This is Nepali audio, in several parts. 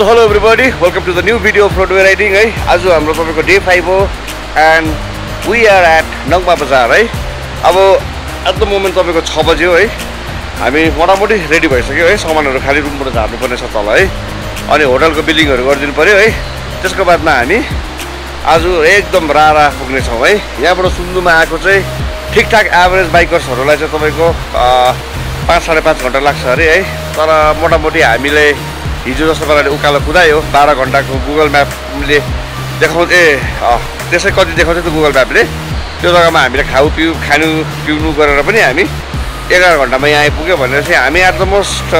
So hello everybody, welcome to the new video of Roadway Riding. Aaju hamro tapaiko day 5 ho and we are at Nagma Bazaar. At the moment tapaiko 6 baje ho. हामी मोटामोटी रेडी भइसक्यो है. सामानहरु खाली रुमबाट झार्नु पर्ने छ तल है. अनि होटलको बिलिङहरु गर्दिनु पर्यो है. त्यसको बादमा हामी आज एकदम रारा पुग्ने छौ है. यहाँबाट सुन्दुमा आएको चाहिँ ठिकठाक एभरेज बाइकर्सहरुलाई चाहिँ तपाईको 5.5 घण्टा लाग्छ अरे है. तर मोटामोटी हामीले हिजो जस्तो पाराले उकालो कुदायो 12 घण्टाको गुगल म्यापले देखाउँछ ए त्यसै कति देखाउँछ त गुगल म्यापले. त्यो जग्गामा हामीले खाउ पिउ खानु पिउनु गरेर पनि हामी 11 घण्टामा यहाँ आइपुग्यो भनेर चाहिँ हामी एट द मोस्ट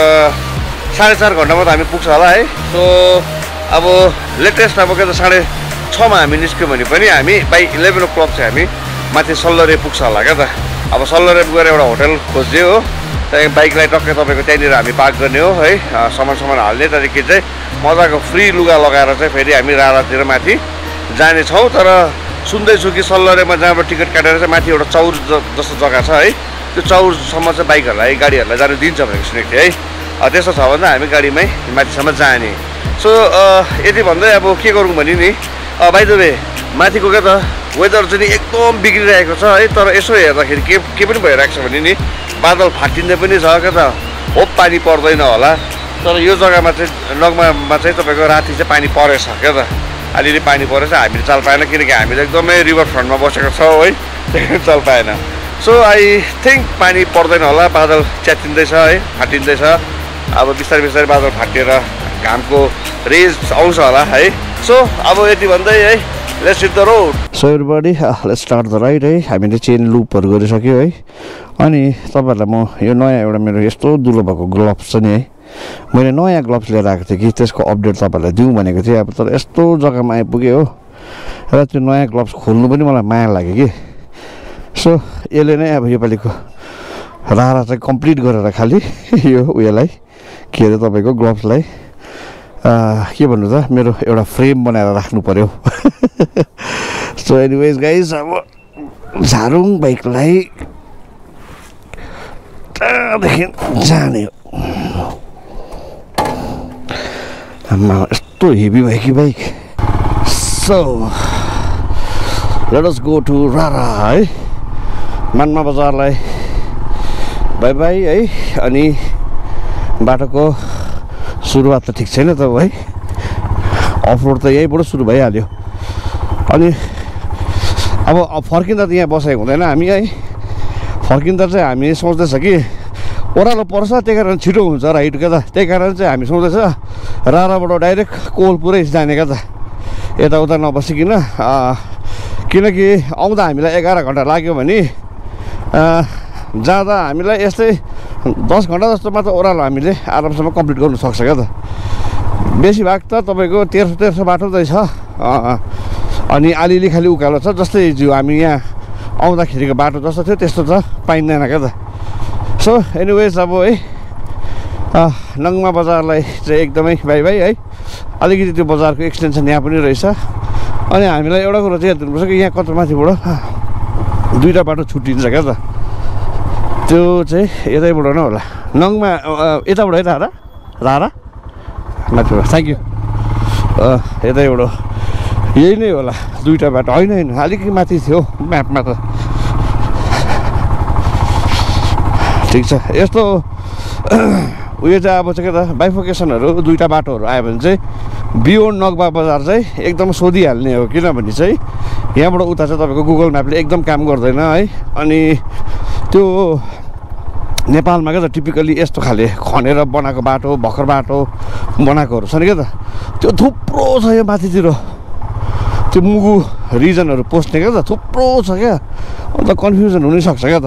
4.5 घण्टामा त हामी पुग्छ होला है. सो अब लेटेस्ट अब के त 6:30 मा हामी निस्क्यो भने पनि हामी बाइ 11 o'clock चाहिँ हामी माथि सल्लरे पुग्छ होला के त. अब सल्लरे गएर एउटा होटल खोज्दै हो. त्यहाँ बाइकलाई टक्कै तपाईको त्यहीँनिर हामी पार्क गर्ने हो है. सामान हाल्ने तरिका चाहिँ मजाको फ्री लुगा लगाएर चाहिँ फेरि हामी रारातिर माथि जाने छौँ. तर सुन्दैछु कि सल्लरेमा जहाँबाट टिकट काटेर चाहिँ माथि एउटा चौर जस्तो जग्गा छ है. त्यो चौरसम्म चाहिँ बाइकहरुलाई गाडीहरुलाई जानु दिन्छ भनेको सुनेको थिएँ है. त्यस्तो छ भने हामी गाडीमै माथिसम्म जाने. सो यति भन्दै अब के गरौँ भने नि बाइ द वे माथिको के त वेदर चाहिँ एकदम बिग्रिरहेको छ है. तर यसो हेर्दाखेरि के पनि भइरहेको छ भने नि बादल फाटिँदै पनि छ के त. हो पानी पर्दैन होला तर यो जग्गामा चाहिँ नगमामा चाहिँ तपाईको राति चाहिँ पानी परेछ के त. अलिअलि पानी परेछ. हामीले चाल पाएन किनकि हामी त एकदमै रिभर फ्रन्टमा बसेको छौँ है. त्यसैले चाल पाएन. सो आई थिङ्क पानी पर्दैन होला. बादल च्यातिँदैछ है फाटिँदैछ. अब बिस्तारै बिस्तारै बादल फाटेर घामको रेज आउँछ होला है. सो अब यति भन्दै है let's hit the road. So everybody let's start the ride है. हामीले चेन लुपहरू गरिसक्यो है. अनि तपाईहरुलाई म यो नयाँ एउटा मेरो यस्तो दुलो भएको ग्लोभ्स छ नि है. मैले नयाँ ग्लोभ्स लिएर आएको थिएँ कि त्यसको अपडेट तपाईहरुलाई दिउँ भनेको थिएँ. अब तर यस्तो जग्गामा आइपुग्यो हो र त्यो नयाँ ग्लोभ्स खोल्नु पनि मलाई माया लाग्यो कि. सो यसले नै अब योपालिको रारा चाहिँ कम्प्लिट गरेर खालि यो उयोलाई के अरे तपाईँको ग्लोभ्सलाई के भन्नु त मेरो एउटा फ्रेम बनाएर राख्नु पर्यो. सो एनिवेज गाइज अब झारुङ बाइकलाई त्यहाँदेखि जाने हो. आम्मा यस्तो हेभी भयो कि bike. So let us go to Rara है. मानमा बजारलाई बाई बाई है. अनि बाटोको सुरुवात त ठिक छैन त भाइ. अफरोड त यहीँबाट सुरु भइहाल्यो. अनि अब फर्किँदा त यहाँ बसेको हुँदैन हामी है. फर्किँदा चाहिँ हामी सोच्दैछ कि ओह्रालो पर्छ त्यही कारण छिटो हुन्छ राइट क्या त. त्यही कारण चाहिँ हामी सोच्दैछ राराबाट डाइरेक्ट कोलपुरै जाने क्या त. यताउता नबसिकन किनकि आउँदा हामीलाई 11 घण्टा लाग्यो भने जाँदा हामीलाई यस्तै 10 घण्टा जस्तो मात्र ओह्रालो हामीले आरामसँग कम्प्लिट गर्नु सक्छ क्या त. बेसी भाग त तपाईको 1300 बाटो चाहिँ छ. अनि अलिअलि खाली उकालो छ. जस्तै जिउ हामी यहाँ आउँदाखेरिको बाटो जस्तो थियो त्यस्तो त पाइँदैन क्या त. सो एनिवेज अब है नगमा बजारलाई चाहिँ एकदमै बाई बाई है. अलिकति त्यो बजारको एक्सटेन्सन यहाँ पनि रहेछ. अनि हामीलाई एउटा कुरो चाहिँ याद दिनुपर्छ कि यहाँ कता माथिबाट दुईवटा बाटो छुट्टिन्छ क्या त. त्यो चाहिँ यतैबाट नै होला नङमा यताबाट है रारा रारा माथिबाट थ्याङ्क यू. यतैबाट यही नै होला दुईवटा बाटो होइन होइन अलिकति माथि थियो म्यापमा त. ठिक छ यस्तो उयो चाहिँ अब चाहिँ के त बाइफोकेसनहरू दुईवटा बाटोहरू आयो भने चाहिँ बियोन्ड नगमा बजार चाहिँ एकदम सोधिहाल्ने हो. किनभने चाहिँ यहाँबाट उता चाहिँ तपाईँको गुगल म्यापले एकदम काम गर्दैन है. अनि त्यो नेपालमा क्या त टिपिकली यस्तो खाले खनेर बनाएको बाटो भर्खर बाटो बनाएकोहरू छ नि क्या त. त्यो थुप्रो छ यो माथितिर त्यो मुगु रिजनहरू पस्ने क्या त. थुप्रो छ क्या अन्त कन्फ्युजन हुनैसक्छ क्या त.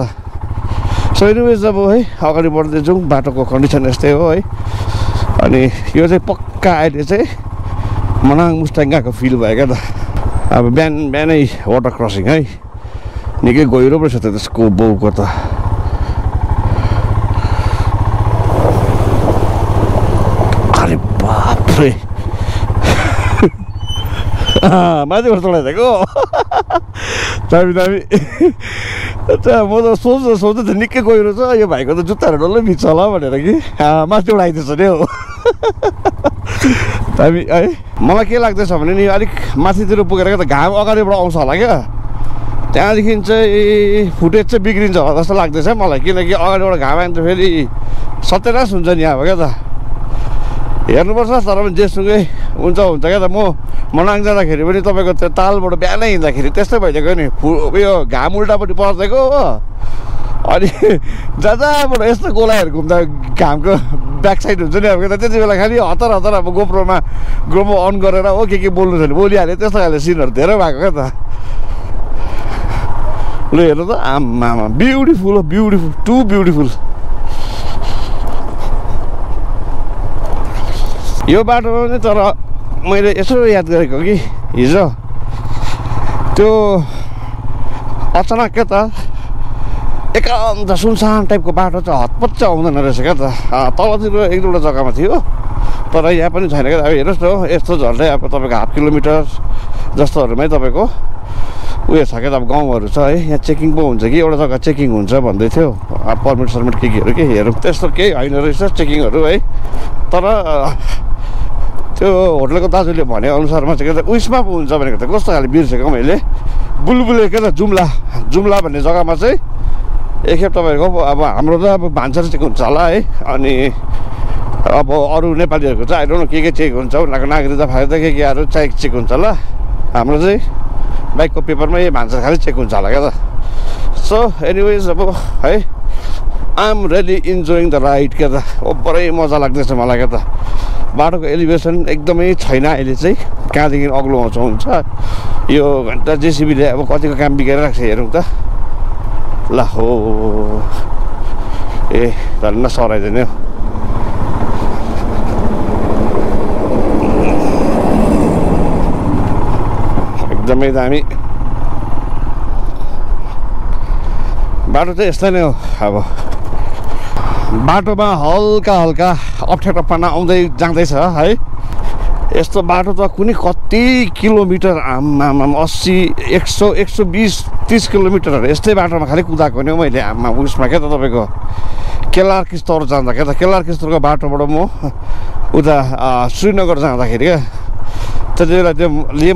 सो एनिवेज अब है अगाडि बढ्दै जाउँ. बाटोको कन्डिसन यस्तै हो है. अनि यो चाहिँ पक्का अहिले चाहिँ मनाङ मुस्ताङ गएको फिल भयो क्या त. अब बिहान बिहानै वाटर क्रसिङ है. निकै गहिरो पो छ त त्यसको बाउको त. अरे बाफ्रे माथिबाट चलाइदिएको दामी दामी. म त सोच्दा निकै गहिरो छ यो भाइको त जुत्ताहरू डल्लै भिज्छ होला भनेर कि माथिबाट आइदिएछ नि हौ. Tapi, मलाई के लाग्दैछ भने नि अलिक माथितिर पुगेर त घाम अगाडिबाट आउँछ होला के त्यहाँदेखि चाहिँ फुटेज चाहिँ बिग्रिन्छ होला जस्तो लाग्दैछ मलाई किनकि अगाडिबाट घाम आएन त फेरि सत्यनाश हुन्छ नि अब के त हेर्नुपर्छ तर पनि जेसुकै हुन्छ हुन्छ के त म मनाङ जाँदाखेरि पनि तपाईको त्यो तालबाट बिहानै हिँड्दाखेरि त्यस्तै भइदिएको नि यो घाम उल्टापट्टि पर्दैको हो अनि जजाबाट यस्तो गोलाइहरु घुम्दा घामको ब्याक साइड हुन्छ नि अब के त त्यति बेला खाली हतार हतार अब गोप्रो अन गरेर हो के बोल्नु छैन बोलिहाले त्यस्तो खाले सिनहरु धेरै भएको के त ल हेर्नु त आमामा ब्युटीफुल ब्युटीफुल टु ब्युटीफुल यो बाटोमा नि तर मैले यसो याद गरेको कि हिजो त्यो अचानक के त एकान्त सुनसान टाइपको बाटो चाहिँ हतपच्च आउँदैन रहेछ क्या त तलतिर एक दुईवटा जग्गामा थियो तर यहाँ पनि छैन क्या अब हेर्नुहोस् न यस्तो झन्डै अब तपाईँको हाफ किलोमिटर जस्तोहरूमै तपाईँको उयो छ क्या त अब गाउँहरू छ है यहाँ चेकिङ पो हुन्छ कि एउटा जग्गा चेकिङ हुन्छ भन्दै थियो पर्मिट सर्मिट के केहरू के हेरौँ त्यस्तो केही होइन रहेछ चेकिङहरू है तर त्यो होटलको दाजुले भनेअनुसारमा चाहिँ के त उइसमा पो हुन्छ भनेको त कस्तो खाले बिर्सेको मैले बुलबुले के त जुम्ला भन्ने जग्गामा चाहिँ एकखेप तपाईँको अब हाम्रो त अब भान्सा चेक हुन्छ होला है अनि अब अरू नेपालीहरूको चाहिँ आइडोन्ट नो के चेक हुन्छ उनीहरूको नागरिकता फाइदा के केहरू चेक चेक हुन्छ होला हाम्रो चाहिँ बाइकको पेपरमै भान्सा खालि चेक हुन्छ होला क्या त सो एनिवेज अब है I am really enjoying the ride क्या त बरै मजा लाग्दैछ मलाई क्या त बाटोको एलिभेसन एकदमै छैन अहिले चाहिँ कहाँदेखि अग्लो आउँछ हुन्छ यो घन्टा जेसिबीले अब कतिको काम बिगारिरहेको छ हेरौँ त ल हो ए धन्न सराइदिने हो एकदमै दामी बाटो चाहिँ यस्तै नै हो अब बाटोमा हल्का हल्का अप्ठ्यारोपना आउँदै जाँदैछ है यस्तो बाटो त कुनै कति किलोमिटर आम्मामा 80, 100, 120, 30 किलोमिटरहरू यस्तै बाटोमा खालि कुदाएको नि मैले आम्मा उयसमा क्या त तपाईँको केलार किस्तोर जाँदा क्या त केलार किस्तोरको बाटोबाट म उता श्रीनगर जाँदाखेरि क्या त्यति बेला त्यो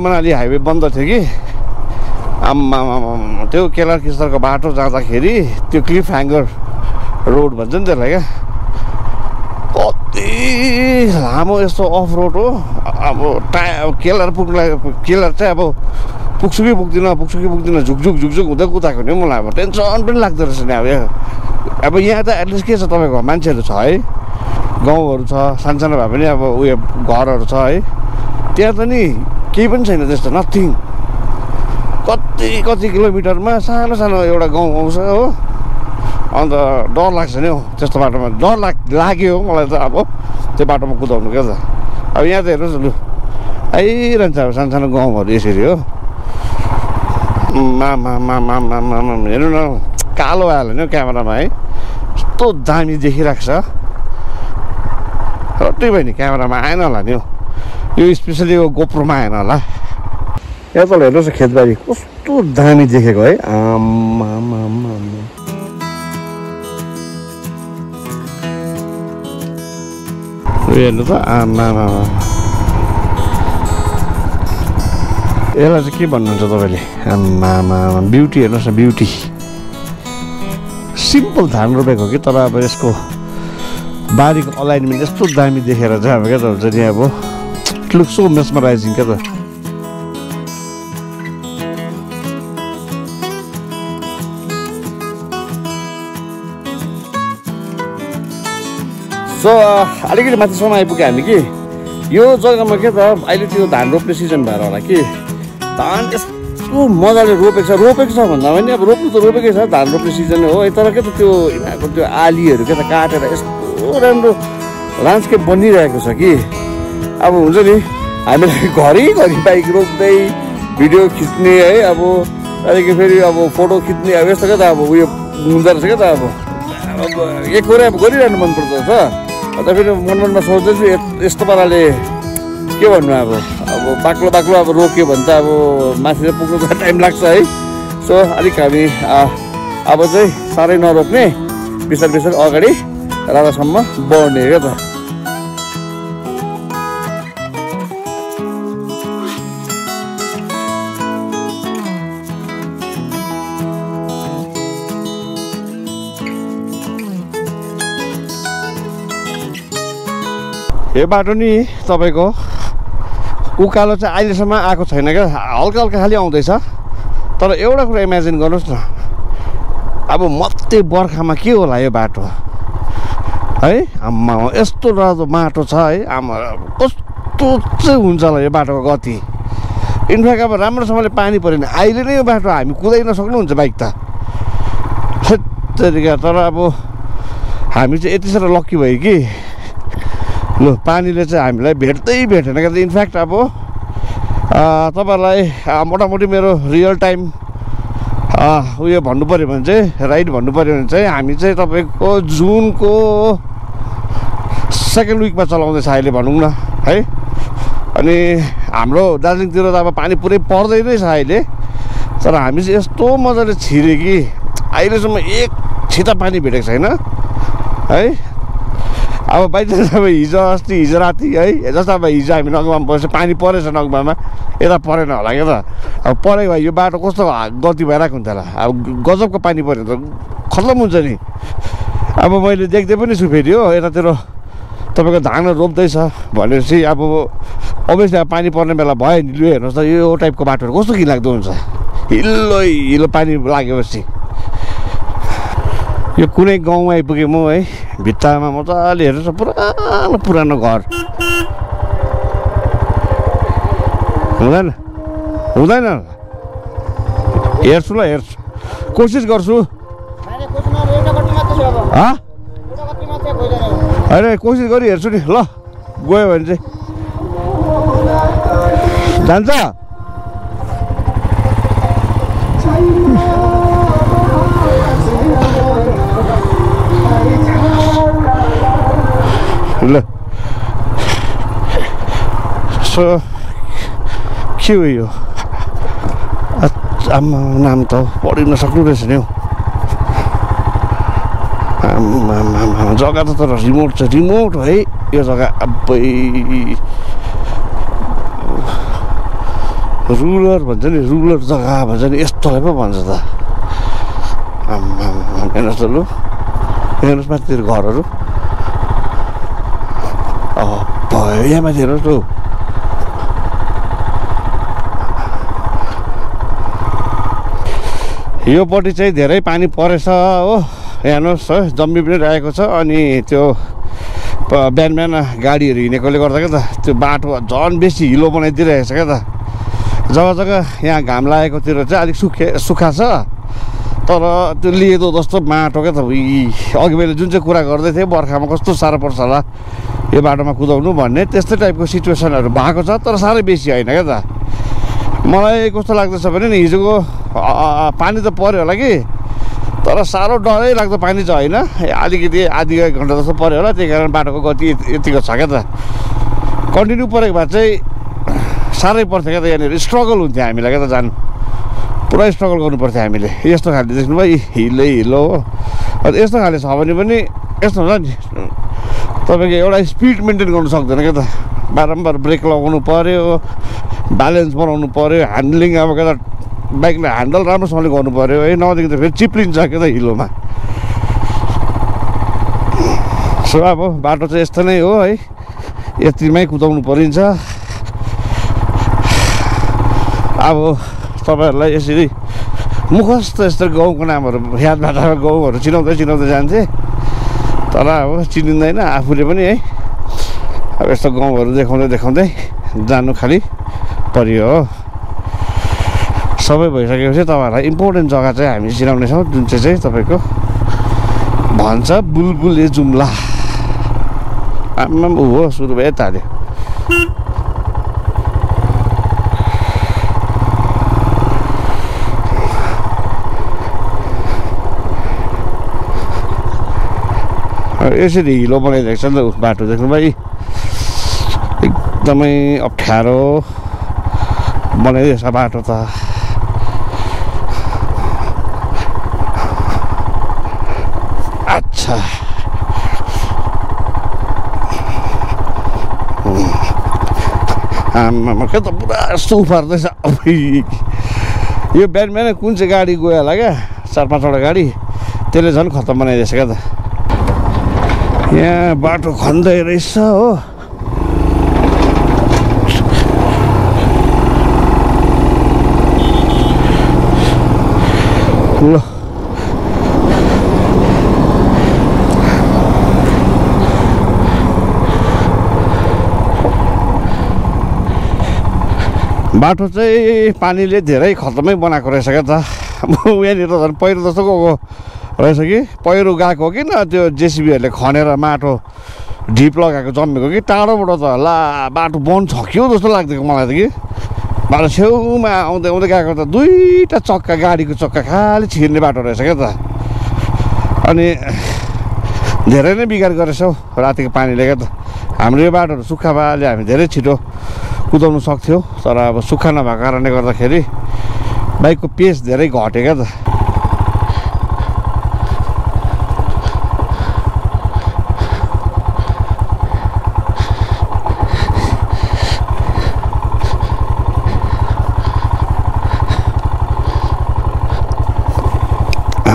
मनाली हाइवे बन्द थियो कि आम्मामा त्यो केलार किस्तोरको बाटो जाँदाखेरि त्यो क्लिफ ह्याङ्गर रोड भन्छ नि त्यसलाई क्या कति लामो यस्तो अफ रोड हो अब केलार पुग्ला केलार चाहिँ अब पुग्छु कि पुग्दिनँ झुकझुक हुँदै कुदाएको नि मलाई अब टेन्सन पनि लाग्दो रहेछ नि अब यहाँ त एटलिस्ट के छ तपाईँको मान्छेहरू छ है गाउँहरू छ सानसानो भए पनि अब उयो घरहरू छ है त्यहाँ त नि केही पनि छैन त्यस्तो नथिङ कति किलोमिटरमा सानो एउटा गाउँ आउँछ हो अन्त डर लाग्छ नि हौ त्यस्तो बाटोमा डर लाग्यो मलाई त अब त्यो बाटोमा कुदाउनु क्या त अब यहाँ त हेर्नुहोस् लु आइरहन्छ अब सानसानो गाउँहरू यसरी हो मामा हेर्नु न कालो आयो नि हौ क्यामेरामा है यस्तो दामी देखिरहेको छ र त्यही भयो नि क्यामेरामा आएन होला नि हौ यो स्पेसली यो गोप्रोमा आएन होला यहाँ तल हेर्नुहोस् खेतबारी कस्तो दामी देखेको है आमा हेर्नु त आमामा यसलाई चाहिँ के भन्नुहुन्छ तपाईँले आमामा ब्युटी हेर्नुहोस् न ब्युटी सिम्पल धान रोपेको कि तर अब यसको बारीको अलाइनमेन्ट यस्तो दामी देखेर चाहिँ अब क्या त हुन्छ नि अब इट लुक्स सो मेस्मराइजिङ क्या त सो अलिकति माथिसम्म आइपुग्यो हामी कि यो जग्गामा के त अहिले त्यो धान रोप्ने सिजन भएर होला कि धान यस्तो मजाले रोपेको छ भन्दा पनि अब रोप्नु त रोपेकै छ धान रोप्ने सिजन हो तर के त त्यो यिनीहरूको त्यो आलीहरू के त काटेर यस्तो राम्रो ल्यान्डस्केप बनिरहेको छ कि अब हुन्छ नि हामीलाई घरिघरि बाइक रोक्दै भिडियो खिच्ने है अब त्यहाँदेखि फेरि अब फोटो खिच्ने अब यस्तो क्या त अब उयो हुँदो रहेछ क्या त अब एक कुरा अब गरिरहनु मनपर्दछ अन्त फेरि मनमा सोच्दैछु यस्तो पाराले के भन्नु अब बाक्लो अब रोक्यो भने त अब माथि पुग्नु त टाइम लाग्छ है सो अलिक हामी अब चाहिँ साह्रै नरोक्ने बिस्तारै अगाडि राम्रोसम्म बढ्ने क्या त यो बाटो नि तपाईको उकालो चाहिँ अहिलेसम्म आएको छैन के हल्का हल्का खाली आउँदैछ तर एउटा कुरा इमेजिन गर्नुस् न अब मत्ते बर्खामा के होला यो बाटो है आम्मा यस्तो रातो माटो छ है आमा कस्तो चाहिँ हुन्छ होला यो बाटोको गति इन्फ्याक्ट अब राम्रोसँगले पानी परेन अहिले नै यो बाटो हामी कुदाइन सक्नुहुन्छ बाइक त तर अब हामी चाहिँ यति साह्रो लकी भयो कि लो पानीले चाहिँ हामीलाई भेट्दै भेटेन के इनफ्याक्ट अब तपाईहरुलाई मोटामोटी मेरो रियल टाइम उयो भन्नु पर्यो भने चाहिँ राइड भन्नु पर्यो भने चाहिँ हामी चाहिँ तपाईको जुनको सेकेन्ड विकमा चलाउँदैछ अहिले भनौँ न है अनि हाम्रो दार्जिलिङतिर त अब पानी पुरै पर्दै नै छ अहिले तर हामी चाहिँ यस्तो मजाले छिरे कि अहिलेसम्म एक छिटा पानी भेटेको छैन है अब बाइचान्स अब हिजो राति है जस्तो अब हिजो हामी नगमामा बसेको पानी परेछ नगमामा यता परेन होला क्या त अब परेको भए यो बाटो कस्तो गल्ती भइरहेको हुन्थ्यो होला अब गजबको पानी पऱ्यो त खत्तम हुन्छ नि अब मैले देख्दै पनि छु फेरि हो यतातिर तपाईँको धान रोप्दैछ भनेपछि अब अभियसली अब पानी पर्ने बेला भयो नि लु हेर्नुहोस् त यो टाइपको बाटोहरू कस्तो घिनलाग्दो हुन्छ हिलो हिलो पानी लागेपछि यो कुनै गाउँमा आइपुगेँ म है भित्तामा मजाले हेर्नुहोस् पुरानो पुरानो घर हुँदैन हुँदैन हेर्छु ल हेर्छु कोसिस गर्छु अरे कोसिस गरी हेर्छु नि ल गयो भने चाहिँ जान्छ के हो यो आम्मा नाम त पढिन सक्नु रहेछ नि हौ आम्मा जग्गा त तर रिमोट छ रिमोट है यो जग्गा अबै रुरल भन्छ नि रुरल जग्गा भन्छ नि यस्तोलाई पो भन्छ त आम्मा हेर्नुहोस् त लु हेर्नुहोस् माथितिर घरहरू भयो यहाँ माथि हेर्नुहोस् लु योपट्टि चाहिँ धेरै पानी परेछ हो हेर्नुहोस् है जम्मी पनि रहेको छ अनि त्यो बिहान बिहान गाडीहरू हिँडेकोले गर्दा क्या त त्यो बाटो झन् बेसी हिलो बनाइदिइरहेछ क्या त जग्गा जग्गा यहाँ घाम लागेकोतिर चाहिँ अलिक सुक्खा छ तर त्यो लेदो जस्तो माटो क्या त अघि मैले जुन चाहिँ कुरा गर्दै थिएँ बर्खामा कस्तो साह्रो पर्छ होला यो बाटोमा कुदाउनु भन्ने त्यस्तै टाइपको सिचुएसनहरू भएको छ तर साह्रै बेसी होइन क्या त मलाई कस्तो लाग्दैछ भने नि हिजोको पानी त पऱ्यो होला कि तर साह्रो डरै लाग्दो पानी चाहिँ होइन अलिकति आधी एक घन्टा जस्तो पऱ्यो होला त्यही कारण बाटोको गति यतिको छ क्या त कन्टिन्यू परेको भए चाहिँ साह्रै पर्थ्यो क्या त यहाँनिर स्ट्रगल हुन्थ्यो हामीलाई क्या त जानु पुरा स्ट्रगल गर्नुपर्थ्यो हामीले यस्तो खाले देख्नुभयो हिलै हिलो हो अन्त यस्तो खाले छ भने पनि यस्तो हुन्छ नि तपाईँको एउटा स्पिड मेन्टेन गर्नु सक्दैन क्या त बारम्बार ब्रेक लगाउनु पऱ्यो ब्यालेन्स बनाउनु पऱ्यो ह्यान्डलिङ अब के त बाइकलाई ह्यान्डल राम्रोसँगले गर्नु पऱ्यो है नदेखि त फेरि चिप्लिन्छ के त हिलोमा सो अब बाटो चाहिँ यस्तो नै हो है यतिमै कुदाउनु परिन्छ अब तपाईँहरूलाई यसरी मुखस्त यस्तो गाउँको नामहरू यादबाट गाउँहरू चिनाउँदै चिनाउँदै जान्थे तर अब चिनिँदैन आफूले पनि है अब यस्तो गाउँहरू देखाउँदै देखाउँदै जानु खालि पऱ्यो हो सबै भइसकेपछि तपाईँहरूलाई इम्पोर्टेन्ट जग्गा चाहिँ हामी चिनाउनेछौँ जुन चाहिँ तपाईँको भन्छ बुलबुले जुम्ला आमा हो सुरु भयो ताल्यो यसरी हिलो बनाइरहेको छ नि त बाटो देख्नु भाइ एकदमै अप्ठ्यारो बनाइदिएछ बाटो त अच्छा आमामा के त पुरा यस्तो उफार्दैछ यो बिहान बिहान कुन चाहिँ गाडी गयो होला क्या 4-5वटा गाडी त्यसले झन् खत्तम बनाइदिएछ क्या त यहाँ बाटो खन्दै रहेछ हो cool. बाटो चाहिँ पानीले धेरै खतमै बनाएको रहेछ के त म यहाँ नि त पहिरो जस्तो गएको रहेछ कि पहिरो गएको हो कि न त्यो जेसीबीहरुले खनेर माटो ढिप लगाएको जम्मेको कि टाढोबाट त ला बाटो बन्द छ कि जस्तो लाग्थ्यो मलाई त कि बाटो छेउमा आउँदै आउँदै गएको त दुईटा चक्का गाडीको चक्का खाली छिर्ने बाटो रहेछ के त अनि धेरै नै बिगार गरेछ हौ रातिको पानीले के त हाम्रो यो बाटोहरु सुक्खा बाले हामी धेरै छिटो कुदाउन सक्थ्यो तर अब सुक्खा नभएको कारणले गर्दाखेरि बाइकको पेस धेरै घट्यो क्या त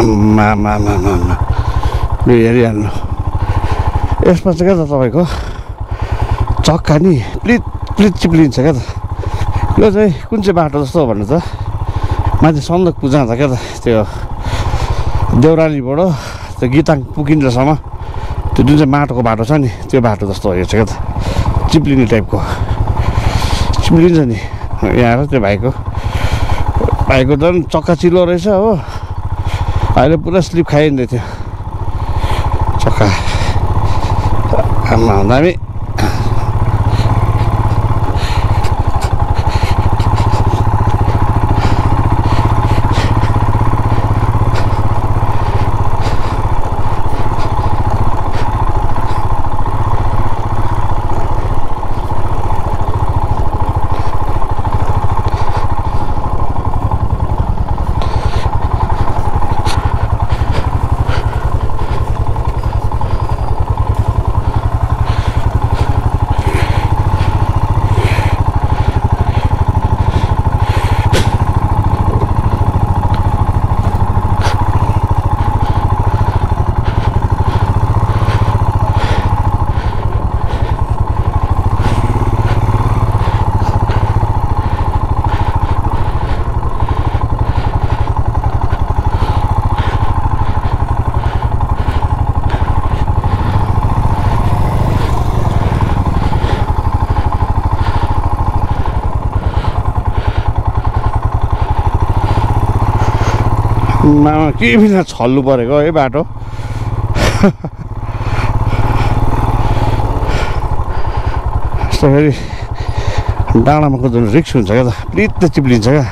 आम्मामामामा हेरिहाल्नु यसमा चाहिँ क्या त तपाईँको चक्का नि प्लिज प्लिज चिप्लिन्छ क्या त यो चाहिँ कुन चाहिँ बाटो जस्तो हो भन्नु त माथि सन्दक पूजा हुँदा क्या त त्यो देउरालीबाट त्यो गीताङ पुगिन्जेलसम्म त्यो जुन चाहिँ माटोको बाटो छ नि त्यो बाटो जस्तो हो यो चाहिँ क्या त चिप्लिने टाइपको चिप्लिन्छ नि यहाँ त्यो भाइको झन् चक्का चिल्लो रहेछ हो अहिले पुरा स्लिप खाइँदै थियो चक्का आमा दामी के बिना छल्नु परेको है बाटो यस्तो फेरि डाँडामा कुद्नु रिक्स हुन्छ क्या त प्लित्त चिप्लिन्छ क्या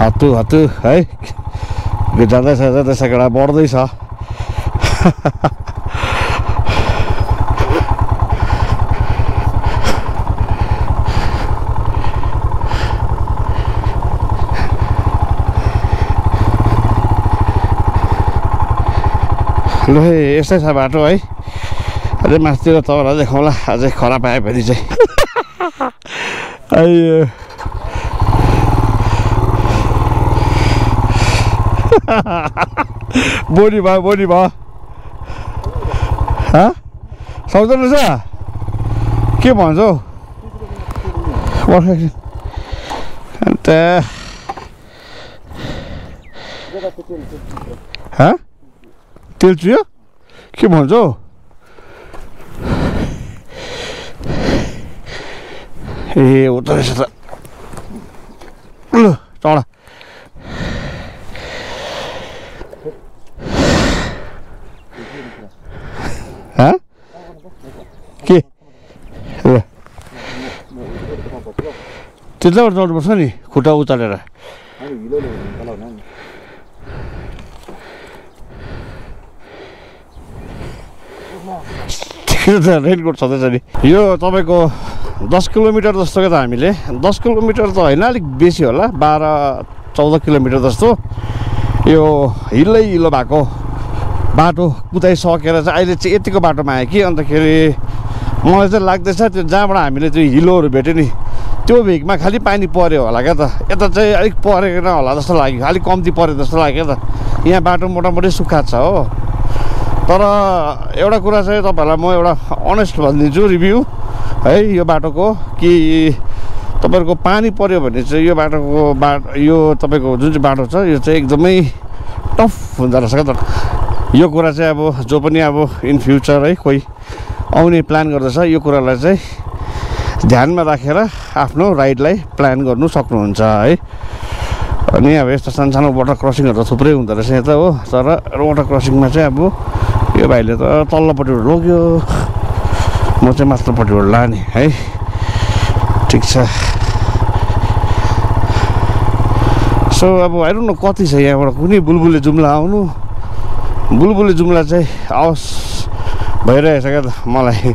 हत्तु हत्तु है जाँदैछ जाँदैछ केटा बढ्दैछ ल है यस्तै छ बाटो है अझै माथितिर तपाईँलाई देखाउँला अझै खरा पायो भने चाहिँ बोली भयो सक्दैन रहेछ के भन्छ हौ अन्त तेल चुयो के भन्छ हौ ए हो त रहेछ त ल चढ के ल त्यताबाट चढ्नुपर्छ नि खुट्टा उचालेर रेनकोट छँदैछ नि यो तपाईँको 10 किलोमिटर जस्तो क्या त हामीले 10 किलोमिटर त होइन अलिक बेसी होला 12-14 किलोमिटर जस्तो यो हिलै हिलो भएको बाटो कुदाइसकेर चाहिँ अहिले चाहिँ यतिको बाटोमा आयो कि अन्तखेरि मलाई चाहिँ लाग्दैछ त्यो जहाँबाट हामीले त्यो हिलोहरू भेट्यो नि त्यो भेगमा खालि पानी पऱ्यो होला क्या त यता चाहिँ अलिक परेन होला जस्तो लाग्यो अलिक कम्ती पऱ्यो जस्तो लाग्यो क्या त यहाँ बाटो मोटामोटी सुक्खा छ हो तर एउटा कुरा चाहिँ तपाईहरुलाई म एउटा अनेस्ट भन्दिन्छु रिभ्यु है यो बाटोको कि तपाईहरुको पानी पर्यो भने चाहिँ यो बाटोको यो तपाईको जुन चाहिँ बाटो छ यो चाहिँ एकदमै टफ हुन्छ रहेछ के त यो कुरा चाहिँ अब जो पनि अब इन फ्युचर है कोही आउने प्लान गर्दछ यो कुरालाई चाहिँ ध्यानमा राखेर आफ्नो राइडलाई प्लान गर्नु सक्नुहुन्छ है अनि अब यस्तो सानसानो वाटर क्रसिङहरु त थुप्रै हुन्छ रहेछ यता हो तर वाटर क्रसिङमा चाहिँ अब यो भाइले त तल्लोपट्टिबाट लग्यो म चाहिँ माथिल्लोपट्टिबाट लाने है ठिक छ सो अब आई डोन्ट नो कति छ यहाँबाट कुनै बुलबुले जुम्ला आउनु बुलबुले जुम्ला चाहिँ आवश्यक भइरहेछ क्या त मलाई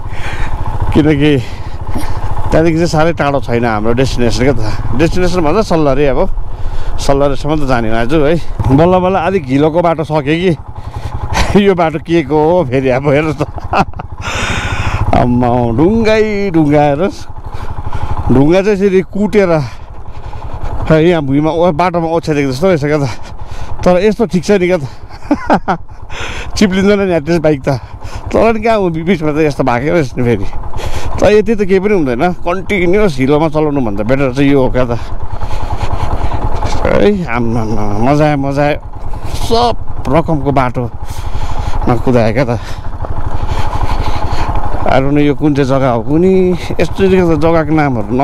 किनकि त्यहाँदेखि चाहिँ साह्रै टाढो छैन हाम्रो डेस्टिनेसन क्या त डेस्टिनेसन भन्दा सल्लाहरी अब सल्लाहरीसम्म त जाने आज है बल्ल बल्ल आधी घिलोको बाटो सक्यो कि यो बाटो के को हो फेरि अब हेर्नु त आम्मा ढुङ्गा हेर्नुहोस् ढुङ्गा चाहिँ फेरि कुटेर यहाँ भुइँमा बाटोमा ओछ्याइदिएको जस्तो रहेछ क्या त तर यस्तो ठिक छ नि क्या त चिप्लिँदैन नि एटलिस्ट बाइक त तर नि कहाँ बिचमा त यस्तो भागेर रहेछ नि फेरि त यति त केही पनि हुँदैन कन्टिन्युस हिलोमा चलाउनु भन्दा बेटर चाहिँ यो हो क्या त है आम्मा मजा आयो सब रकमको बाटो कुदायो क्या त अरू न यो कुन चाहिँ जग्गा हो कुनै यस्तो जग्गाको नामहरू न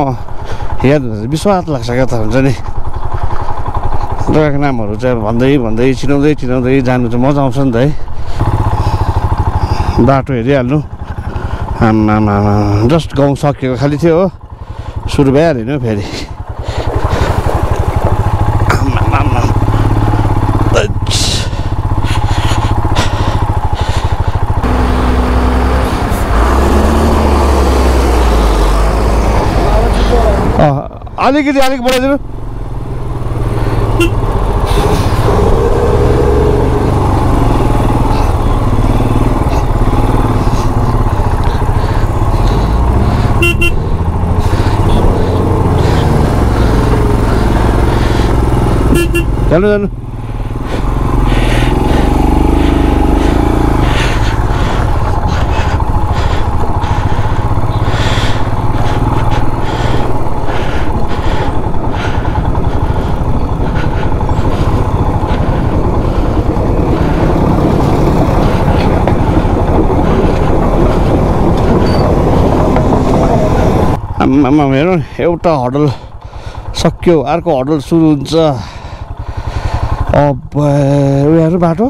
याद हुन्छ विश्वास लाग्छ क्या त हुन्छ नि जग्गाको नामहरू चाहिँ भन्दै भन्दै चिनाउँदै चिनाउँदै जानु चाहिँ मजा आउँछ नि त है बाटो हेरिहाल्नु आम्मामा जस्ट गाउँ सकिएको खालि थियो हो सुरु भइहाल्यो नि हौ फेरि अलिकति अलिक बढाइदिनु जानु जानु आम्मा मेरो एउटा हडल सक्यो अर्को हडल सुरु हुन्छ अब उयोहरू बाटो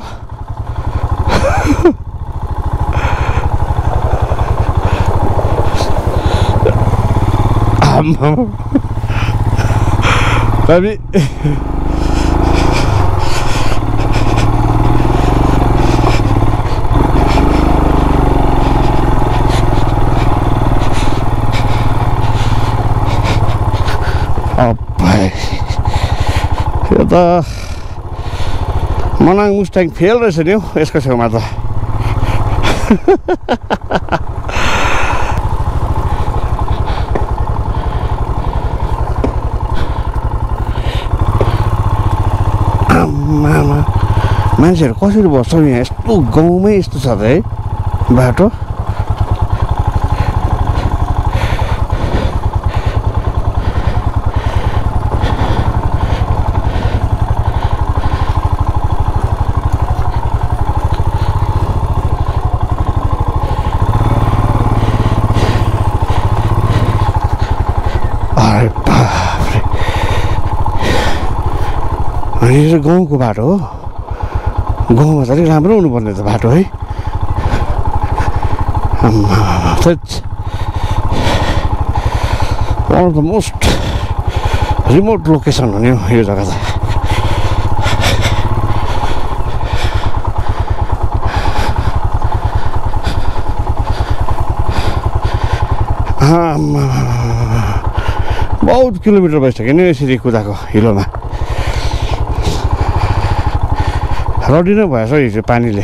आम्मा हामी यो त मनाङ मुस्ट्याङ फेल रहेछ नि हौ यसको छेउमा त आम्मामा मान्छेहरू कसरी बस्छ यहाँ यस्तो गाउँमै यस्तो छ त है बाटो यो गाउँको बाटो हो गाउँमा त अलिक राम्रो हुनुपर्ने त बाटो है one of the most remote location हो नि यो जग्गा त बहुत किलोमिटर भइसक्यो नि यसरी कुदाको हिलोमा रडी नै भएछ हौ हिजो पानीले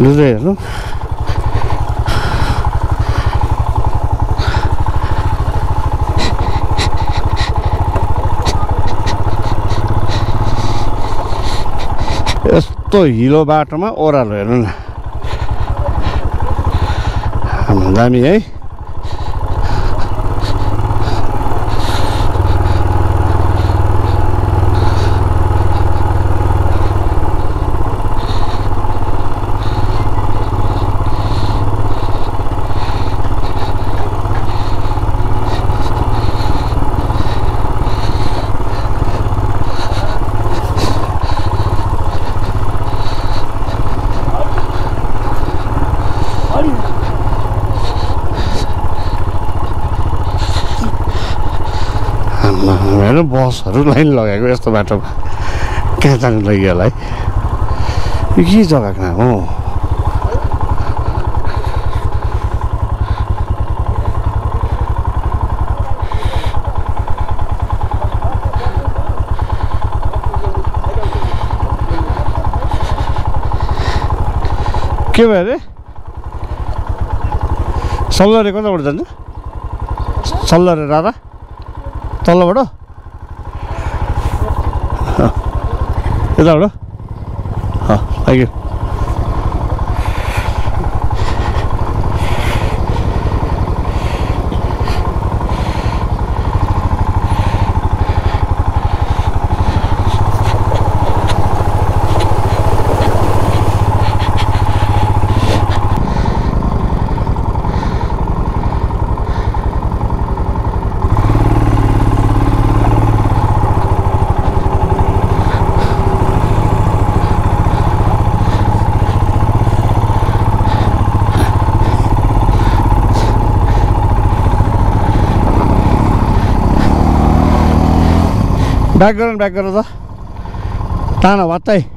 लुदै हेर्नु कस्तो हिलो बाटोमा ओरालो हेर्नु न हामी है बसहरु लाइन लगाएको यस्तो बाटोमा के जान लागिएला है यो के जग्गा कहाँ हो के भयो रे सल्लरे कताबाट जान्छ सल्लरे Radha तल्लोबाट Is that right? Oh, thank you. Back girl, da. Tana, what day?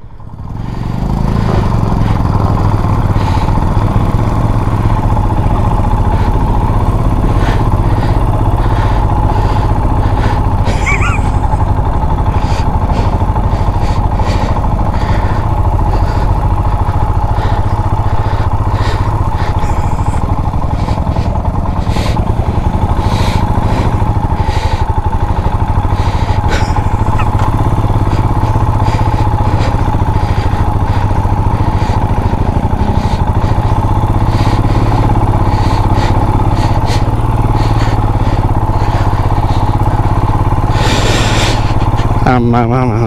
Mama.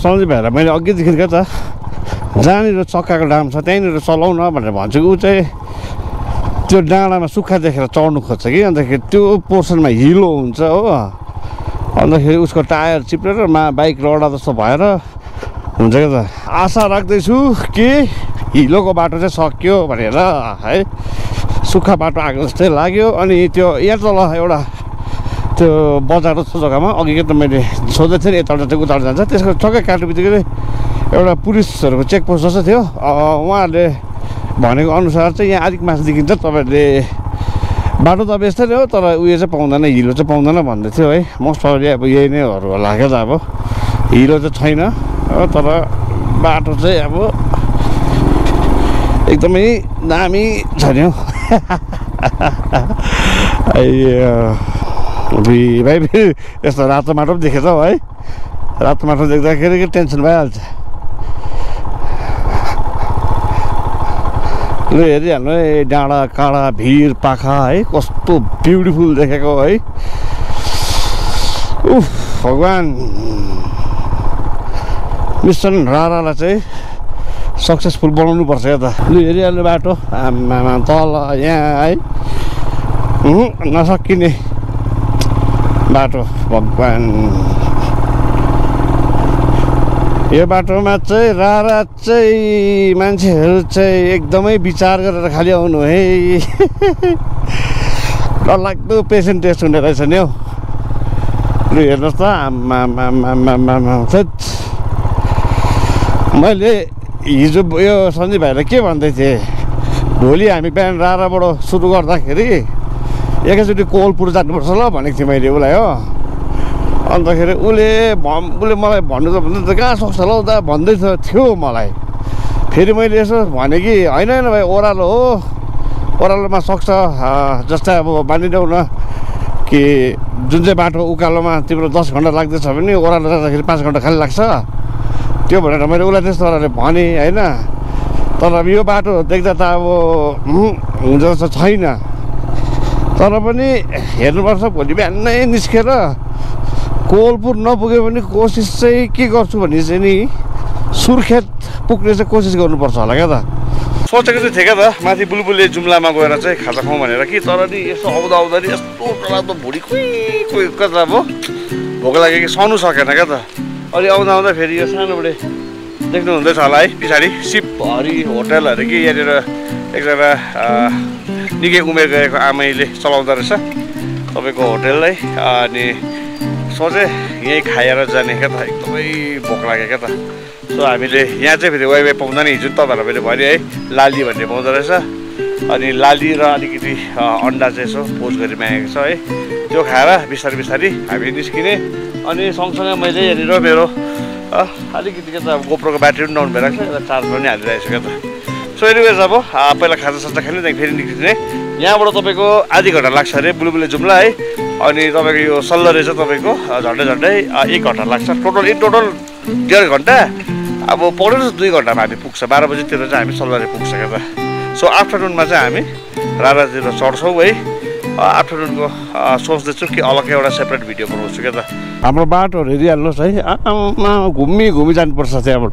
Something better. Maybe I'll get the gutter. Danny the soccer dam, Satan is a salon number. Once you say, to down, I'm a suka de Hertonukas again. They get 2% my yellow and so on the hills got tired, cheaper, my bike road of the Savira. And together, Asa Rak the Suki, he look about the Sokyo, but eh? Suka Batak still like you, only eat your Yatola. To bother us so come on, get the money. So that's it. That's the good answer. That's the talk. Can't be together. Or a police or a check post. One day, morning on Saturday, I think must dig that over the battle of yesterday. Or we as a pound and a yellow pound and a one. That's the most probably a Buyane or Lagazabo. He was a China or battle. Say about it to me, Nami, Daniel. We baby, it's the rat matter of the head away. Rat matter of the tension belt. Lay down Kara, beer, pack high, was too beautiful the heck away. Oof, for one Mr. Rara, let's say, successful Bolonu Barsetta. Luria Levato, and Mantola, yeah, I. Nasakini. बाटो भगवान यो बाटोमा चाहिँ रारा चाहिँ मान्छेहरु चाहिँ एकदमै विचार गरेर खाली आउनु है कलाग्दो पेसेन्ट टेस्ट हुने रहेछ नि हो ल हेर्नुस् त मैले हिजो यो सञ्जय भाइलाई के भन्दै थिएँ भोलि हामी बिहान राराबाट सुरु गर्दाखेरि एकैचोटी कोलपुर जानुपर्छ ल भनेको थिएँ मैले उलाई हो अन्तखेरि उसले मलाई भन्नु त भन्नु त कहाँ सक्छ ल उता भन्दै थियो मलाई फेरि मैले यसो भने कि होइन होइन भाइ ओह्रालो हो ओह्रालोमा सक्छ जस्तै अब मानिदेऊ न कि जुन चाहिँ बाटो उकालोमा तिम्रो 10 घन्टा लाग्दैछ भने ओह्रालो जाँदाखेरि 5 घन्टा खाली लाग्छ त्यो भनेर मैले उसलाई त्यस्तो पाराले भने होइन तर अब यो बाटो देख्दा त अब हुन्छ जस्तो छैन तर पनि हेर्नुपर्छ भोलि बिहान नै निस्केर कोलपुर नपुगे पनि कोसिस चाहिँ के गर्छु भने चाहिँ नि सुर्खेत पुग्ने चाहिँ कोसिस गर्नुपर्छ होला क्या त सोचेको चाहिँ थिएँ क्या त माथि बुलबुलले जुम्लामा गएर चाहिँ खाजा खाउँ भनेर कि तर नि यसो आउँदा आउँदा नि यस्तो डरलाग्दो भुँडी कोही कता अब भोक लाग्यो कि सहनु सकेन क्या त अलि आउँदा आउँदा फेरि यो सानोबडे देख्नु हुँदैछ होला है पछाडि सिपहरी होटलहरू कि यहाँनिर एकजना निकै उमेर गएको आमैले चलाउँदो रहेछ तपाईँको होटल है अनि सोचे यहीँ खाएर जाने क्या त एकदमै भोक लाग्यो क्या त सो हामीले यहाँ चाहिँ फेरि वाइवाई पाउँदैन हिजो तपाईँहरूलाई मैले भने है लाली भन्ने पाउँदो रहेछ अनि लाली र अलिकति अन्डा चाहिँ यसो पोज गरी मागेको छ है त्यो खाएर बिस्तारै बिस्तारै हामी निस्किने अनि सँगसँगै मैले यहाँनिर मेरो अलिकति के त गोप्रोको ब्याट्री पनि डाउन भइरहेको छ यसलाई चार्ज पनि हालिरहेको छु क्या त सो एनिवेज अब पहिला खाजा साजा खाने त्यहाँदेखि फेरि निस्किने यहाँबाट तपाईँको आधी घन्टा लाग्छ अरे बुलबुले जुम्ला है अनि तपाईँको यो सल्लरे चाहिँ तपाईँको झन्डै झन्डै 1 घन्टा लाग्छ टोटल इन 1.5 घन्टा अब पौडेर 2 घन्टामा हामी पुग्छ 12 बजीतिर चाहिँ हामी सल्लरे पुग्छ क्या त सो आफ्टरनुनमा चाहिँ हामी रारातिर चढ्छौँ है आफ्टरनुनको सोच्दैछु कि अलग एउटा सेपरेट भिडियो बनाउँछु क्या त हाम्रो बाटोहरू हेरिहाल्नुहोस् है आमा घुमी घुमी जानुपर्छ त्यहाँबाट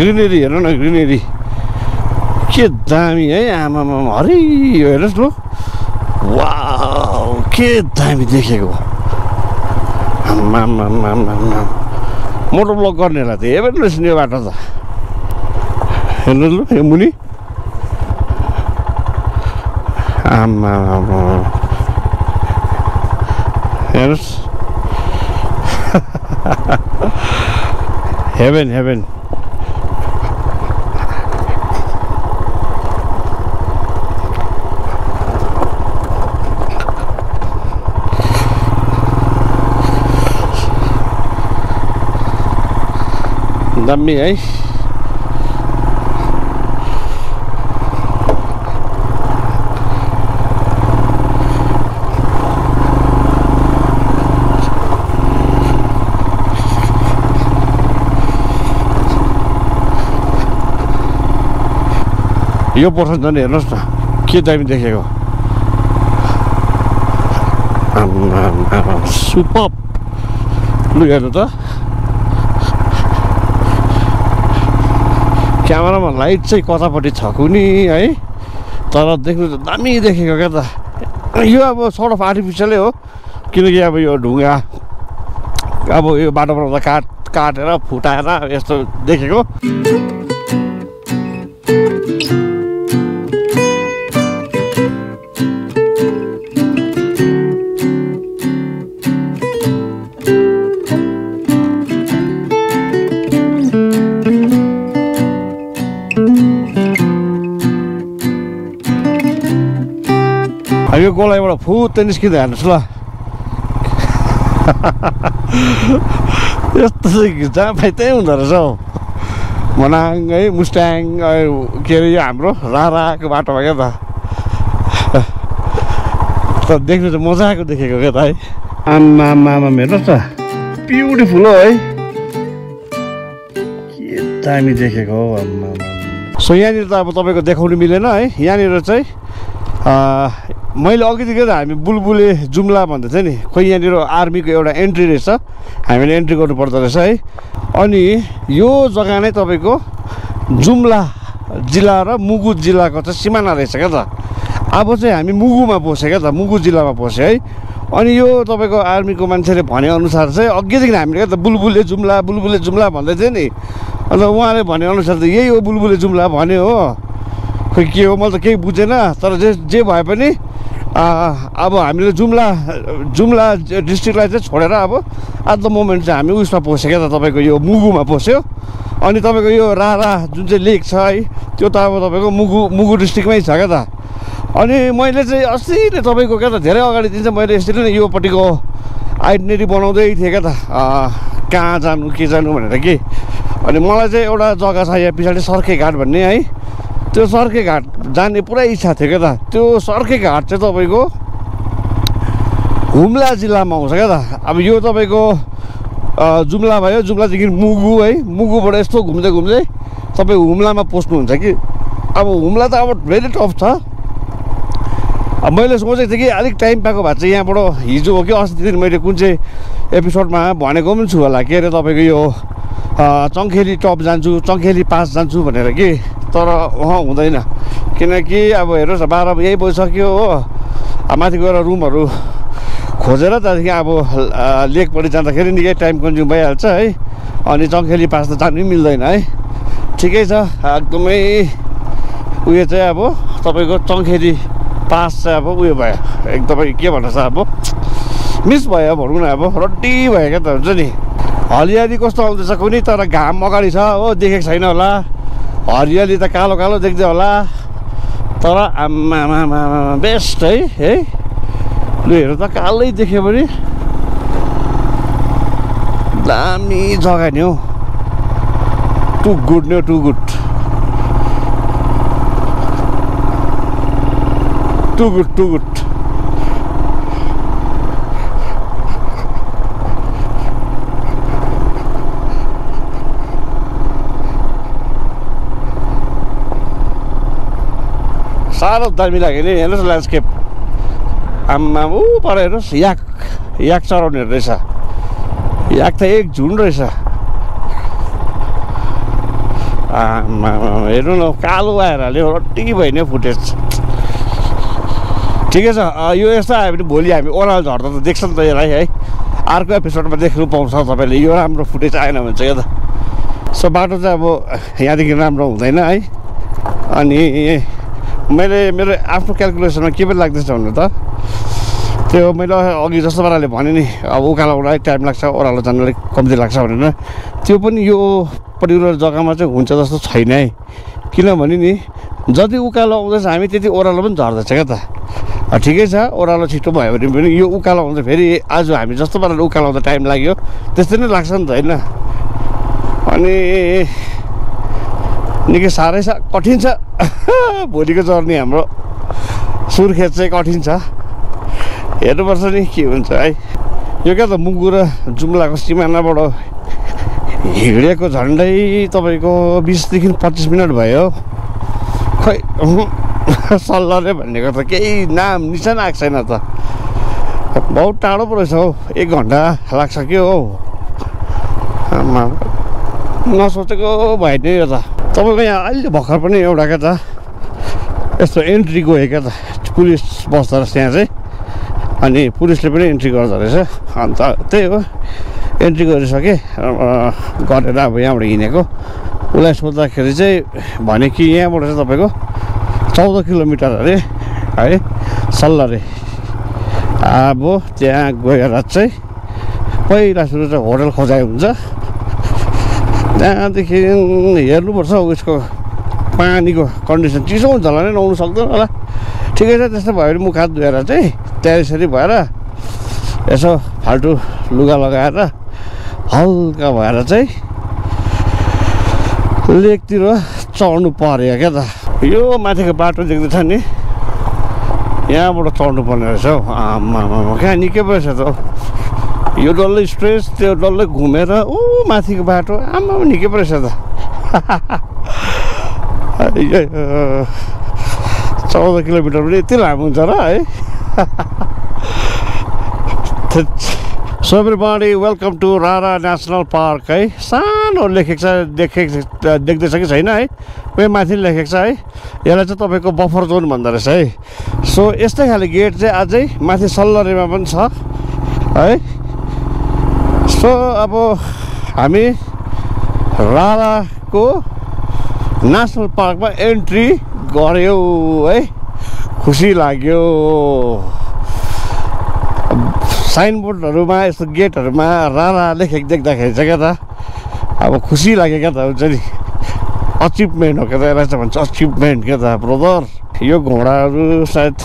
ग्रिनेरी हेर्नु न ग्रिनेरी के दामी है आमामा हरि यो हेर्नुहोस् ल वाउ के दामी देखेको आमामा मोटो ब्लग गर्नेलाई त हेर्नु रहेछ नि यो बाटो त हेर्नु ल यो मुनि आमामा हेर्नुहोस् हेभेन हेभेन दामी है यो पोर्सन झन् हेर्नुहोस् न के दामी देखेको सुपर लु हेर्नु त क्यामेरामा लाइट चाहिँ कतापट्टि छ कुनी है तर देख्नु त दामी देखेको क्या त यो अब सर्ट अफ आर्टिफिसियलै हो किनकि अब यो ढुङ्गा अब यो बाटो बनाउँदा काटेर फुटाएर यस्तो देखेको यो गोला एउटा फुत्त निस्किँदै हान्नुस् ल यस्तो चाहिँ जहाँ पाइ त्यही हुँदो रहेछ हौ मनाङ है मुस्ट्याङ के अरे यो हाम्रो राराको बाटोमा क्या त देख्नु चाहिँ मजाको देखेको क्या त है आमामामा हेर्नुहोस् त ब्युटिफुल हो है के दामी देखेको हो आमामा सो यहाँनिर त अब तपाईँको देखाउनु मिलेन है यहाँनिर चाहिँ मैले अघिदेखि त हामी बुलबुले जुम्ला भन्दै थिएँ नि खोइ यहाँनिर आर्मीको एउटा एन्ट्री रहेछ हामीले एन्ट्री गर्नुपर्दो रहेछ है अनि यो जग्गा नै तपाईँको जुम्ला जिल्ला र मुगु जिल्लाको चाहिँ सिमाना रहेछ क्या त अब चाहिँ हामी मुगुमा पस्यो क्या त मुगु जिल्लामा पस्यो है अनि यो तपाईँको आर्मीको मान्छेले भनेअनुसार चाहिँ अघिदेखि हामीले क्या त बुलबुले जुम्ला भन्दै थियो नि अन्त उहाँले भनेअनुसार त यही हो बुलबुले जुम्ला भन्यो हो खोइ के हो मैले त केही बुझेन तर जे भए पनि अब हामीले जुम्ला डिस्ट्रिक्टलाई चाहिँ छोडेर अब एट द मोमेन्ट चाहिँ हामी उयसमा पस्यो क्या त तपाईँको यो मुगुमा पस्यो अनि तपाईँको यो रारा जुन चाहिँ लेक छ है त्यो त अब तपाईँको मुगु डिस्ट्रिक्टमै छ क्या त अनि मैले चाहिँ अस्ति नै तपाईँको क्या त धेरै अगाडिदेखि चाहिँ मैले यसरी नै योपट्टिको आइडेन्टिटी बनाउँदै थिएँ क्या त कहाँ जानु के जानु भनेर कि अनि मलाई चाहिँ एउटा जग्गा छ यहाँ पछाडि सर्के घाट भन्ने है त्यो सर्के घाट जाने पुरा इच्छा थियो क्या त त्यो सर्के घाट चाहिँ तपाईँको हुम्ला जिल्लामा आउँछ क्या त अब यो तपाईँको जुम्ला भयो जुम्लादेखि मुगु है मुगुबाट यस्तो घुम्दै घुम्दै तपाईँ हुम्लामा पस्नुहुन्छ कि अब हुम्ला त अब भेरी टफ छ अब मैले सोचेको थिएँ कि अलिक टाइम पाएको भए चाहिँ यहाँबाट हिजो हो कि अस्तिदेखि मैले कुन चाहिँ एपिसोडमा भनेको पनि छु होला के अरे तपाईँको यो चङ्खेली टप जान्छु चङ्खेली पास जान्छु भनेर कि तर हुँदैन किनकि अब हेर्नुहोस् 12 यही भइसक्यो हो माथि गएर रुमहरू खोजेर त्यहाँदेखि अब लेकपट्टि जाँदाखेरि निकै टाइम कन्ज्युम भइहाल्छ है अनि चङ्खेली पास त जानु मिल्दैन है ठिकै छ एकदमै उयो चाहिँ अब तपाईँको चङ्खेली पास चाहिँ अब उयो भयो एकदमै के भन्नुहोस् अब मिस भयो भनौँ न अब रड्डी भयो क्या त हुन्छ नि हरियाली कस्तो आउँदैछ कुनै तर घाम अगाडि छ हो देखेको छैन होला हरियाली त कालो कालो देख्दै होला तर आमामामा बेस्ट है है लु हेर त कालै देख्यो भने दामी जग्गा नि हौ टु गुड नि टु गुड टु गुड साह्रो दामी लाग्यो नि हेर्नुहोस् ल्यान्डस्केप आम्मा ऊ पर हेर्नुहोस् याक चराउने रहेछ याक त एक झुन्ड रहेछ आम्मा हेर्नु न कालो आएर हाल्यो रड्डी भयो नि फुटेज ठिकै छ यो यस्तो आयो भने भोलि हामी ओह्रालो झर्दा त देख्छ नि त यसलाई है अर्को एपिसोडमा देख्नु पाउँछ तपाईँले यो राम्रो फुटेज आएन भने चाहिँ क्या त सो बाटो चाहिँ अब यहाँदेखि राम्रो हुँदैन है अनि मैले मेरो आफ्नो क्यालकुलेसनमा के पनि लाग्दैछ भन्नु त त्यो मैले अघि जस्तो पाराले भने नि अब उकालोबाट अलिक टाइम लाग्छ ओह्रालो जानु अलिक कम्ती लाग्छ भनेर त्यो पनि यो पर्टिकुलर जग्गामा चाहिँ हुन्छ जस्तो छैन है किनभने नि जति उकालो आउँदैछ हामी त्यति ओह्रालो पनि झर्दैछ क्या त ठिकै छ ओह्रालो छिटो भयो भने पनि यो उकालो आउँदा फेरि आज हामी जस्तो पाराले उकालो आउँदा टाइम लाग्यो त्यस्तै नै लाग्छ नि त होइन अनि निकै साह्रै छ कठिन छ भोलिको जर्नी हाम्रो सुर्खेत चाहिँ कठिन छ हेर्नुपर्छ नि के हुन्छ है यो क्या त मुगु र जुम्लाको सिमानाबाट हिँडेको झन्डै तपाईँको 20 देखि 25 मिनट भयो खै सल्लरे भनेको त केही नाम निशान आएको छैन त बहुत टाढो पो रहेछ हौ 1 घन्टा लाग्छ कि हौ आमा नसोचेको भयो नि यो त तपाईँको यहाँ अहिले भर्खर पनि एउटा क्या त यस्तो एन्ट्री गयो क्या त पुलिस बस्दो रहेछ त्यहाँ चाहिँ अनि पुलिसले पनि एन्ट्री गर्दो रहेछ अन्त त्यही हो एन्ट्री गरिसकेँ गरेर अब यहाँबाट हिँडेको उसलाई सोद्धाखेरि चाहिँ भने कि यहाँबाट चाहिँ तपाईँको 14 किलोमिटर अरे है सल्ल अरे अब त्यहाँ गएर चाहिँ पहिला सुरु चाहिँ होटल खोजाइ हुन्छ त्यहाँदेखि हेर्नुपर्छ उसको पानीको कन्डिसन चिसो हुन्छ होला नि नुहाउनु सक्दैन होला ठिकै छ त्यस्तो भयो भने मुख हात धुएर चाहिँ त्यसरी भएर यसो फाल्टु लुगा लगाएर हल्का भएर चाहिँ लेकतिर चढ्नु पर्यो के त। यो माथिको बाटो देख्दैछ नि, यहाँबाट चढ्नु पर्ने रहेछ हौ। आमामा कहाँ निकै पो रहेछ त, यो डल्लै स्ट्रेच त्यो डल्लै घुमेर ऊ माथिको बाटो। आमामा निकै पो रहेछ त, यो 14 किलोमिटर पनि यति लामो हुन्छ र है। So everybody welcome to Rara national park. है सानो लेखेको छ, देख्दैछ कि छैन है, उयो माथि लेखेको छ है। यसलाई चाहिँ तपाईँको बफर जोन भन्दो रहेछ है। सो यस्तै खाले गेट चाहिँ अझै माथि सल्लरेमा पनि छ है। सो अब हामी राराको नेसनल पार्कमा एन्ट्री गऱ्यो है, खुसी लाग्यो। साइनबोर्डहरूमा यस्तो गेटहरूमा रारा लेखेको देख्दाखेरि चाहिँ क्या त अब खुसी लाग्यो क्या त। हुन्छ नि अचिभमेन्ट हो क्या त, यसलाई चाहिँ भन्छ अचिभमेन्ट क्या त ब्रदर। यो घोडाहरू सायद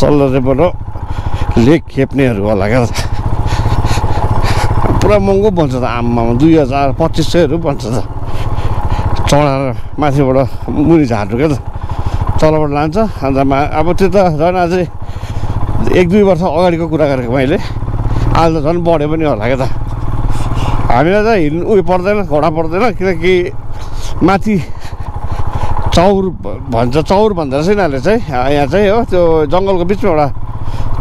सल्लरेबाट लेक खेप्नेहरू होला क्या त, पुरा महँगो भन्छ त। आम्मामा 2500 भन्छ त, चढाएर माथिबाट मुनि झाँटो क्या त तलबाट लान्छ। अन्त अब त्यो त झन् अझै 1-2 वर्ष अगाडिको कुरा गरेको मैले, आज त झन् बढ्यो पनि होला क्या त। हामीलाई त हिँड्नु उयो पर्दैन, घोडा पर्दैन, किनकि माथि चौर भन्छ, चौर भन्दो रहेछ यिनीहरूले चाहिँ। यहाँ चाहिँ हो त्यो जङ्गलको बिचमा एउटा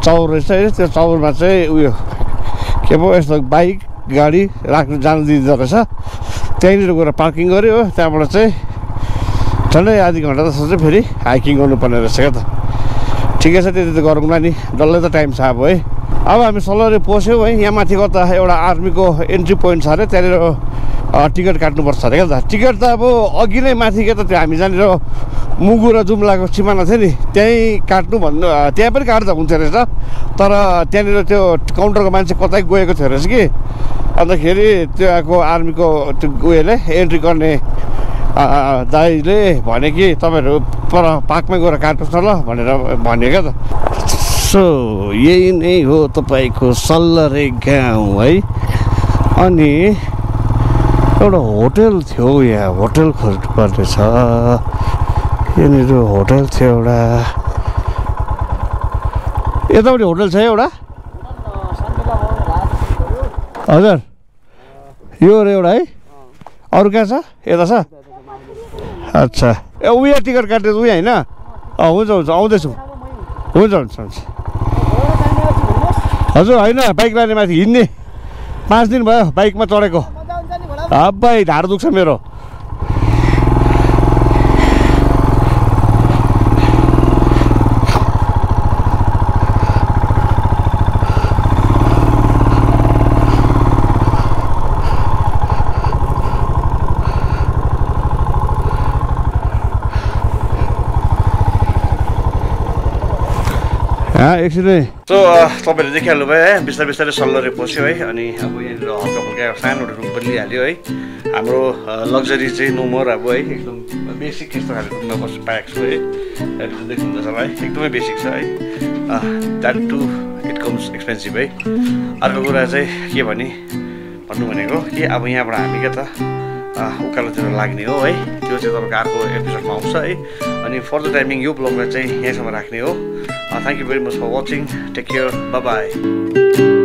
चौर रहेछ है, त्यो चौरमा चाहिँ उयो के पो यस्तो बाइक गाडी राख्नु जानु दिँदो रहेछ। त्यहीँनिर गएर पार्किङ गऱ्यो, त्यहाँबाट चाहिँ झन्डै आधा घन्टा जस्तो चाहिँ फेरि हाइकिङ गर्नुपर्ने रहेछ क्या त। ठिकै छ, त्यति त गरौँला नि, डल्लै त टाइम छ अब है। अब हामी सल्लरी पस्यौँ है। यहाँ माथि गर्दा एउटा आर्मीको एन्ट्री पोइन्ट छ अरे, त्यहाँनिर टिकट काट्नुपर्छ अरे क्या त। टिकट त अब अघि नै माथि क्या त, त्यो हामी जहाँनिर मुगु र जुम्लाको सिमाना थियो नि, त्यहीँ काट्नु भन्नु, त्यहाँ पनि काट्दा हुन्थ्यो रहेछ। तर त्यहाँनिर त्यो काउन्टरको मान्छे कतै गएको थियो रहेछ कि, अन्तखेरि त्यो आएको आर्मीको त्यो उयोले एन्ट्री गर्ने दाइले भने कि तपाईँहरू पर पार्कमै गएर काट्नुहोस् न ल भनेर भन्यो क्या त। सो यही नै हो तपाईँको सल्लरे गाउँ है। अनि एउटा होटल थियो, यहाँ होटल खोज्नुपर्ने छ। यहाँनिर होटल थियो एउटा, यतापट्टि होटल छ एउटा। हजुर यो एउटा है, अरू कहाँ छ? यता छ। अच्छा ए उयो टिकट काट्दै उयो होइन। हुन्छ हुन्छ आउँदैछु, हुन्छ हुन्छ हुन्छ। हजुर होइन बाइक लाने माथि हिँड्ने, 5 दिन भयो बाइकमा चढेको, भाइ ढाड दुख्छ मेरो। एकछिन सो तपाईँले देखिहाल्नु भयो है, बिस्तारै बिस्तारै सल्लरी पस्यो है। अनि अब यहाँनिर हल्का फुल्का एउटा सानो रुम पनि लिइहाल्यो है। हाम्रो लग्जरी चाहिँ नो मोर अब है, एकदम बेसिक यस्तो खालको रुममा बस्नु पाएको छु है। देख्नुहुन्छ है एकदमै बेसिक छ है, that to it comes expensive है। अर्को कुरा चाहिँ के भन्नु भनेको कि अब यहाँबाट हामी क्या त उकालोतिर लाग्ने हो है, त्यो चाहिँ तपाईँको अर्को एपिसोडमा आउँछ है। अनि फर द टाइमिङ यो ब्लगलाई चाहिँ यहाँसम्म राख्ने हो। Thank you very much for watching. Take care. Bye-bye.